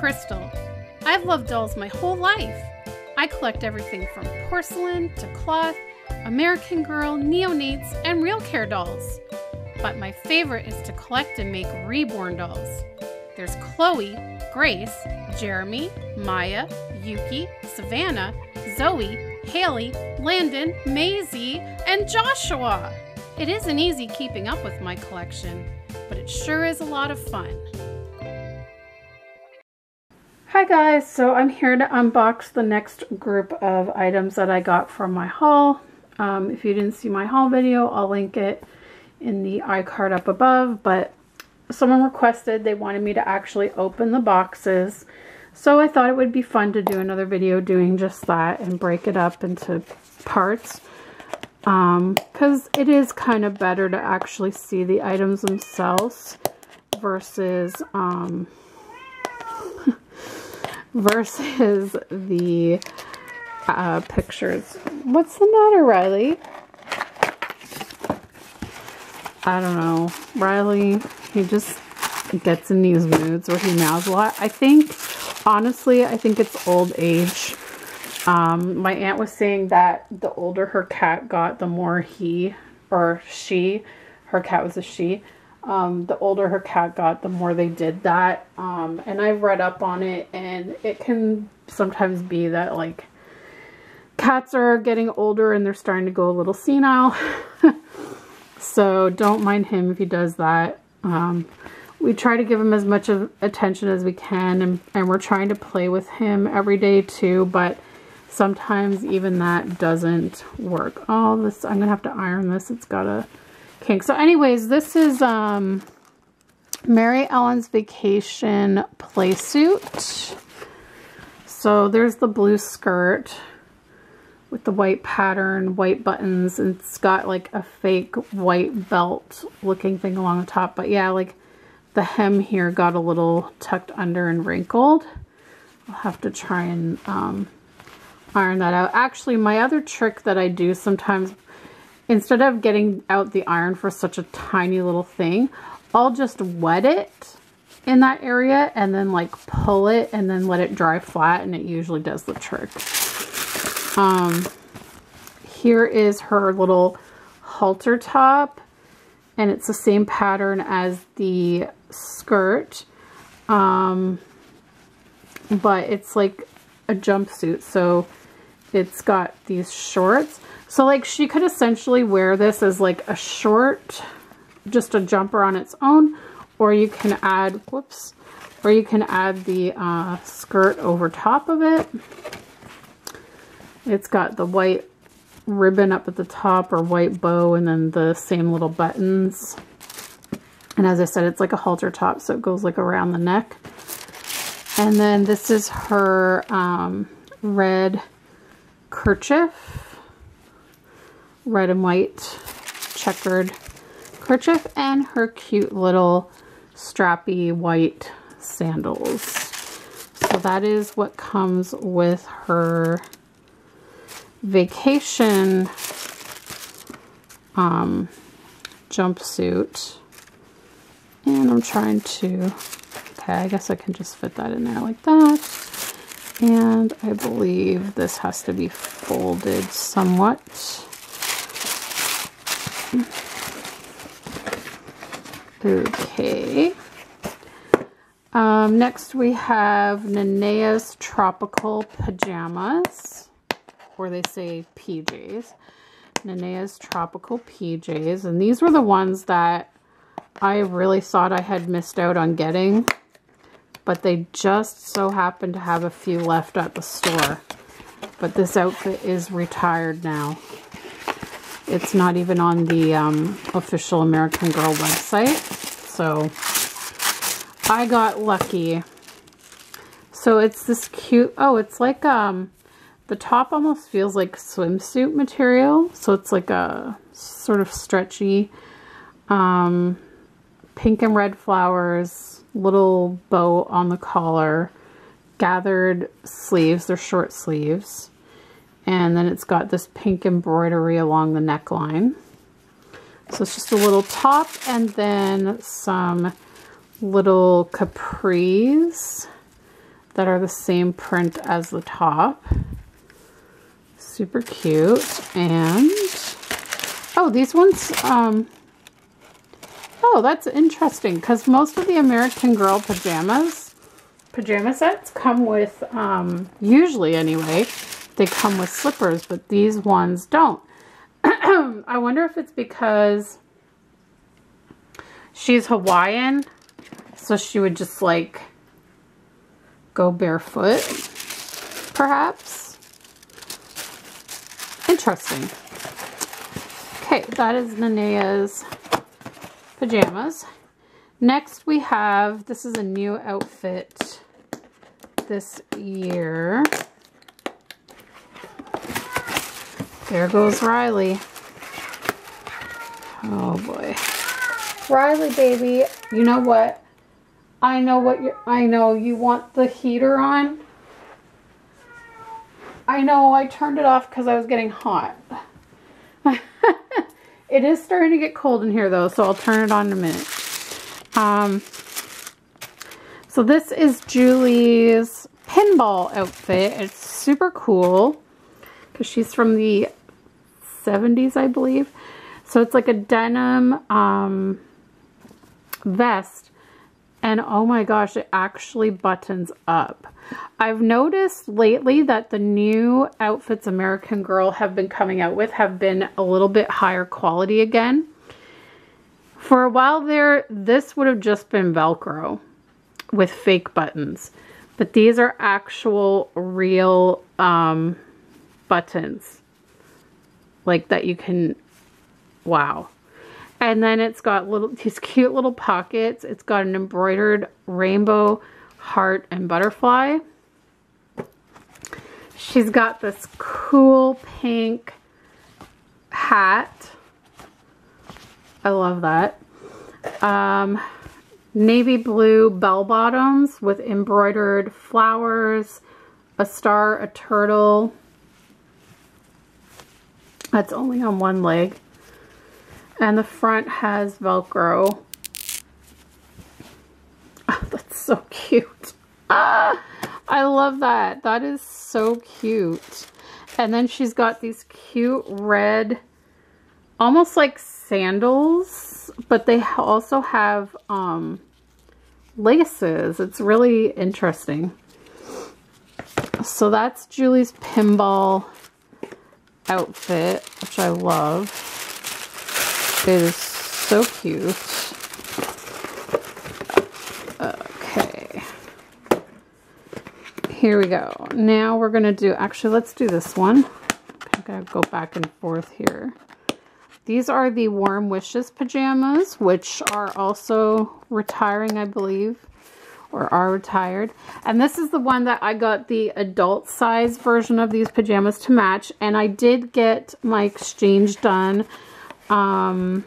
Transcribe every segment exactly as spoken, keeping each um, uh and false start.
Crystal. I've loved dolls my whole life. I collect everything from porcelain to cloth, American Girl, Neonates, and Real Care dolls. But my favorite is to collect and make reborn dolls. There's Chloe, Grace, Jeremy, Maya, Yuki, Savannah, Zoe, Haley, Landon, Maisie, and Joshua. It isn't easy keeping up with my collection, but it sure is a lot of fun. Hi guys, so I'm here to unbox the next group of items that I got from my haul. Um, if you didn't see my haul video, I'll link it in the iCard up above, but someone requested, they wanted me to actually open the boxes, so I thought it would be fun to do another video doing just that and break it up into parts, um, because it is kind of better to actually see the items themselves versus um, versus the uh, pictures. What's the matter, Riley? I don't know. Riley, he just gets in these moods where he meows a lot. I think, honestly, I think it's old age. Um, my aunt was saying that the older her cat got, the more he or she, her cat was a she, um, the older her cat got, the more they did that. Um, and I've read up on it, and it can sometimes be that, like, cats are getting older and they're starting to go a little senile. So don't mind him if he does that. Um, we try to give him as much of attention as we can, and, and we're trying to play with him every day too, but sometimes even that doesn't work. Oh, this, I'm gonna have to iron this. It's got a kink. So anyways, this is um, Maryellen's Vacation Playsuit. So there's the blue skirt with the white pattern, white buttons, and it's got like a fake white belt looking thing along the top. But yeah, like the hem here got a little tucked under and wrinkled. I'll have to try and um, iron that out. Actually, my other trick that I do sometimes, instead of getting out the iron for such a tiny little thing, I'll just wet it in that area and then like pull it and then let it dry flat, and it usually does the trick. Um, here is her little halter top, and it's the same pattern as the skirt, um, but it's like a jumpsuit, so it's got these shorts. So like she could essentially wear this as like a short, just a jumper on its own, or you can add, whoops, or you can add the uh, skirt over top of it. It's got the white ribbon up at the top, or white bow, and then the same little buttons. And as I said, it's like a halter top, so it goes like around the neck. And then this is her um, red kerchief, red and white checkered kerchief, and her cute little strappy white sandals. So that is what comes with her vacation um, jumpsuit. And I'm trying to, okay, I guess I can just fit that in there like that. And I believe this has to be folded somewhat. Okay. Um, next we have Nenea's Tropical Pajamas. Or they say P Js. Nenea's Tropical P Js. And these were the ones that I really thought I had missed out on getting, but they just so happened to have a few left at the store. But this outfit is retired now. It's not even on the um, official American Girl website. So I got lucky. So it's this cute, oh, it's like, um, the top almost feels like swimsuit material, so it's like a sort of stretchy, um, pink and red flowers, little bow on the collar, gathered sleeves, they're short sleeves, and then it's got this pink embroidery along the neckline. So it's just a little top and then some little capris that are the same print as the top. Super cute. And oh, these ones, um, oh, that's interesting, because most of the American Girl pajamas, pajama sets come with, um, usually anyway, they come with slippers, but these ones don't. I wonder if it's because she's Hawaiian, so she would just like go barefoot, perhaps. Interesting. Okay, that is Nenea's pajamas. Next we have, this is a new outfit this year. There goes Riley. Oh boy. Riley, baby, you know what? I know what you're, I know you want the heater on. I know I turned it off because I was getting hot. It is starting to get cold in here though, so I'll turn it on in a minute. Um, so this is Julie's pinball outfit. It's super cool. She's from the seventies, I believe. So it's like a denim um, vest. And oh my gosh, it actually buttons up. I've noticed lately that the new outfits American Girl have been coming out with have been a little bit higher quality again. For a while there, this would have just been Velcro with fake buttons. But these are actual real... Um, buttons like that you can, wow. And then it's got little, these cute little pockets. It's got an embroidered rainbow, heart, and butterfly. She's got this cool pink hat. I love that. Um, navy blue bell bottoms with embroidered flowers, a star, a turtle. That's only on one leg. And the front has Velcro. Oh, that's so cute. Ah, I love that. That is so cute. And then she's got these cute red, almost like sandals, but they also have um, laces. It's really interesting. So that's Julie's pinball outfit, which I love. It is so cute. Okay. Here we go. Now we're going to do, actually, let's do this one. I'm going to go back and forth here. These are the Warm Wishes pajamas, which are also retiring, I believe, or are retired. And this is the one that I got the adult size version of these pajamas to match. And I did get my exchange done. Um,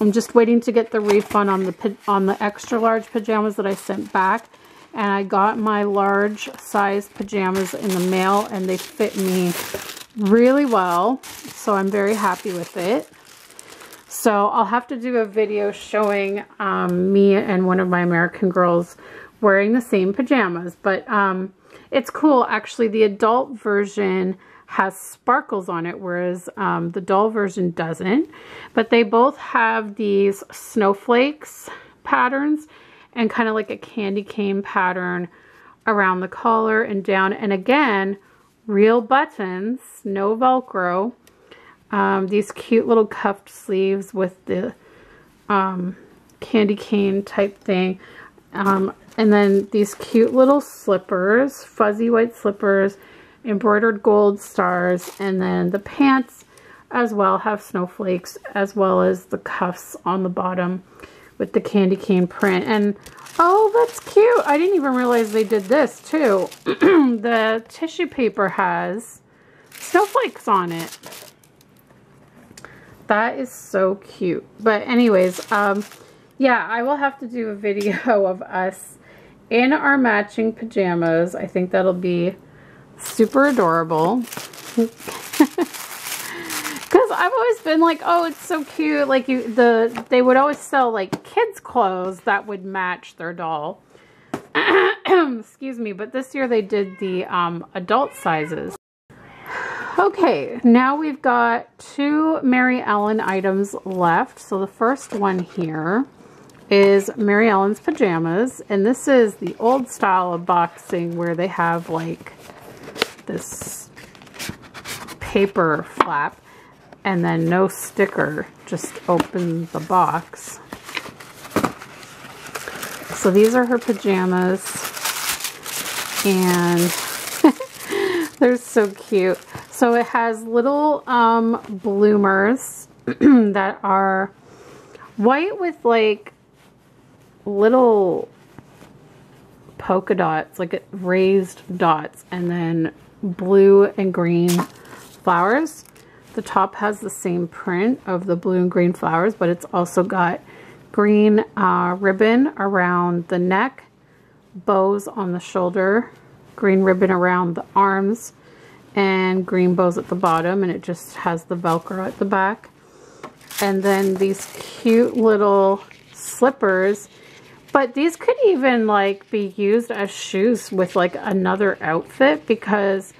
I'm just waiting to get the refund on the, on the extra large pajamas that I sent back. And I got my large size pajamas in the mail and they fit me really well. So I'm very happy with it. So I'll have to do a video showing um, me and one of my American Girls wearing the same pajamas, but um, it's cool. Actually, the adult version has sparkles on it, whereas um, the doll version doesn't, but they both have these snowflakes patterns and kind of like a candy cane pattern around the collar and down. And again, real buttons, no Velcro. Um, these cute little cuffed sleeves with the um, candy cane type thing. Um, and then these cute little slippers, fuzzy white slippers, embroidered gold stars, and then the pants as well have snowflakes, as well as the cuffs on the bottom with the candy cane print. And oh, that's cute. I didn't even realize they did this too. The tissue paper has snowflakes on it. That is so cute. But anyways, um, yeah, I will have to do a video of us in our matching pajamas. I think that'll be super adorable. Because I've always been like, oh, it's so cute. Like you, the they would always sell like kids' clothes that would match their doll. excuse me, but this year they did the um, adult sizes. Okay, now we've got two Maryellen items left. So the first one here is Mayellen's pajamas, and this is the old style of boxing where they have like this paper flap and then no sticker, just open the box. So these are her pajamas, and they're so cute. So it has little um, bloomers that are white with like little polka dots, like raised dots, and then blue and green flowers. The top has the same print of the blue and green flowers, but it's also got green uh, ribbon around the neck, bows on the shoulder, green ribbon around the arms, and green bows at the bottom, and it just has the Velcro at the back. And then these cute little slippers, but these could even like be used as shoes with like another outfit, because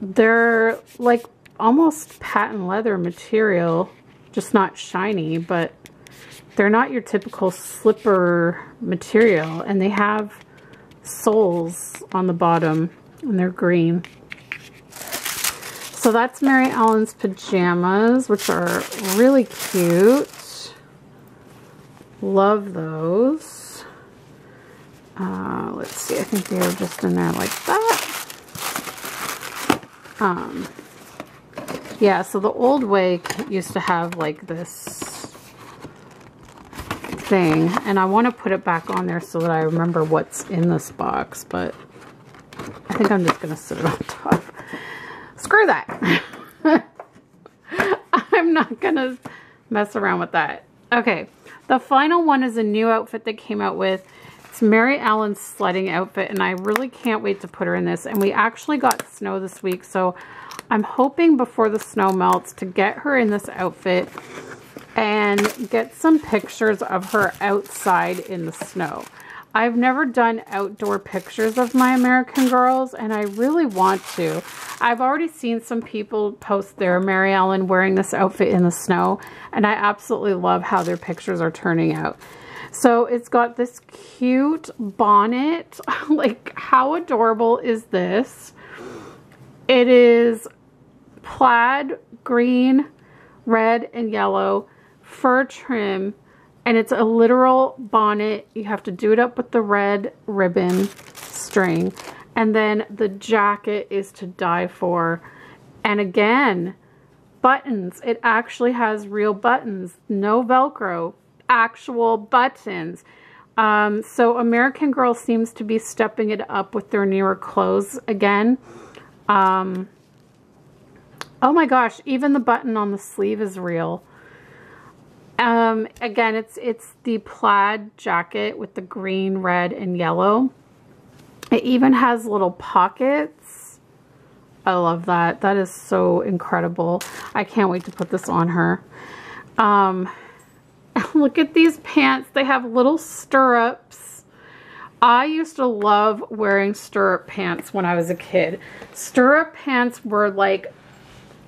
they're like almost patent leather material, just not shiny, but they're not your typical slipper material, and they have soles on the bottom and they're green. So that's Mayellen's pajamas, which are really cute. Love those. Uh, let's see, I think they were just in there like that. Um, yeah, so the old way used to have like this thing, and I want to put it back on there so that I remember what's in this box, but I think I'm just going to sit it on top. Screw that. I'm not going to mess around with that. Okay. The final one is a new outfit they came out with. It's Mayellen's sledding outfit, and I really can't wait to put her in this. And we actually got snow this week, so I'm hoping before the snow melts to get her in this outfit and get some pictures of her outside in the snow. I've never done outdoor pictures of my American girls, and I really want to. I've already seen some people post their Maryellen wearing this outfit in the snow, and I absolutely love how their pictures are turning out. So it's got this cute bonnet. Like, how adorable is this? It is plaid, green, red, and yellow, fur trim, and it's a literal bonnet. You have to do it up with the red ribbon string. And then the jacket is to die for. And again, buttons. It actually has real buttons, no Velcro, actual buttons. Um, so American Girl seems to be stepping it up with their newer clothes again. Um, oh my gosh, even the button on the sleeve is real. Um, again, it's, it's the plaid jacket with the green, red, and yellow. It even has little pockets. I love that. That is so incredible. I can't wait to put this on her. Um, look at these pants. They have little stirrups. I used to love wearing stirrup pants when I was a kid. Stirrup pants were like,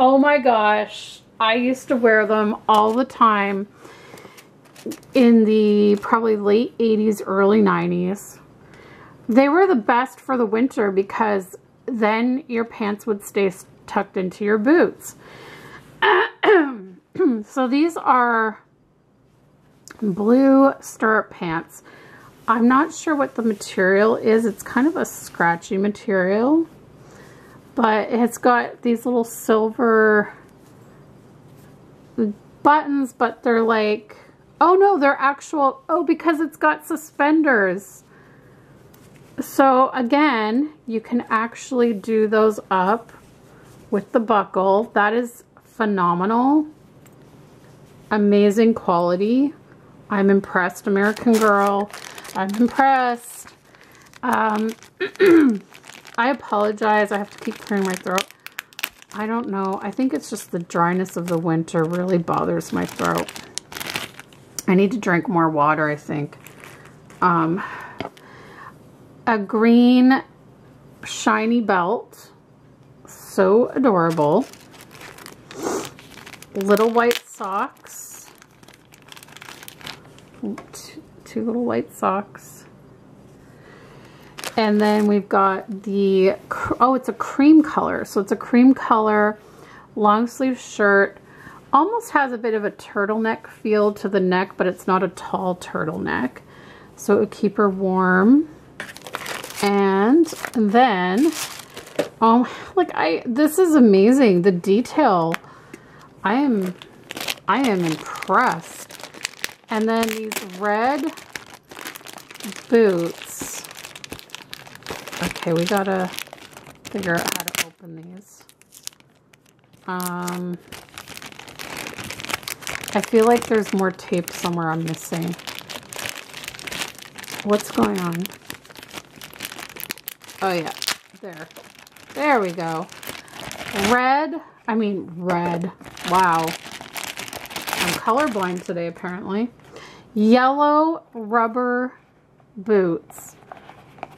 oh my gosh. I used to wear them all the time in the probably late eighties, early nineties. They were the best for the winter because then your pants would stay tucked into your boots. So these are blue stirrup pants. I'm not sure what the material is. It's kind of a scratchy material, but it's got these little silver buttons, but they're like, oh no, they're actual, oh, because it's got suspenders. So again, you can actually do those up with the buckle. That is phenomenal. Amazing quality. I'm impressed, American Girl. I'm impressed. Um, I apologize. I have to keep clearing my throat. I don't know. I think it's just the dryness of the winter really bothers my throat. I need to drink more water, I think. Um... a green shiny belt. So adorable. Little white socks. Two little white socks. And then we've got the, oh, it's a cream color. So it's a cream color, long sleeve shirt. Almost has a bit of a turtleneck feel to the neck, but it's not a tall turtleneck. So it would keep her warm. And then, um, like I, this is amazing. The detail, I am, I am impressed. And then these red boots. Okay, we gotta figure out how to open these. Um, I feel like there's more tape somewhere I'm missing. What's going on? Oh yeah, there. There we go. Red, I mean red. Wow. I'm colorblind today apparently. Yellow rubber boots.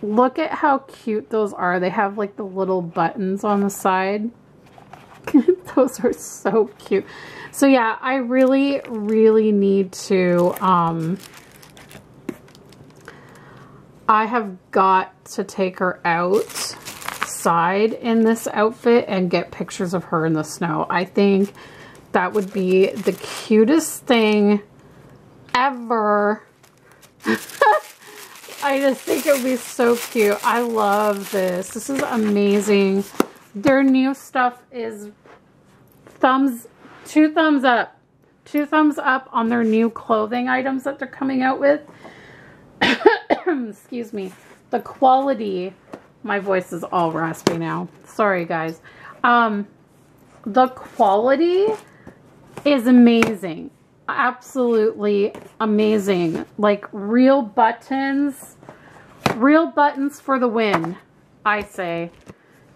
Look at how cute those are. They have like the little buttons on the side. Those are so cute. So yeah, I really, really need to, um, I have got to take her outside in this outfit and get pictures of her in the snow. I think that would be the cutest thing ever. I just think it would be so cute. I love this. This is amazing. Their new stuff is thumbs, two thumbs up, two thumbs up on their new clothing items that they're coming out with. Excuse me. The quality, my voice is all raspy now. Sorry guys. Um, the quality is amazing. Absolutely amazing. Like real buttons, real buttons for the win, I say.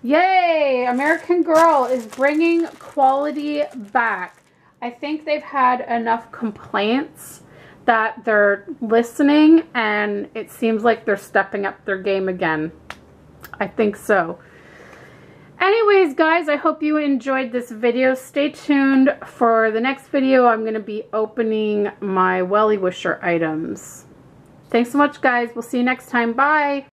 Yay! American Girl is bringing quality back. I think they've had enough complaints that they're listening, and it seems like they're stepping up their game again. I think so. Anyways, guys, I hope you enjoyed this video. Stay tuned for the next video. I'm going to be opening my Wellie Wisher items. Thanks so much, guys. We'll see you next time. Bye!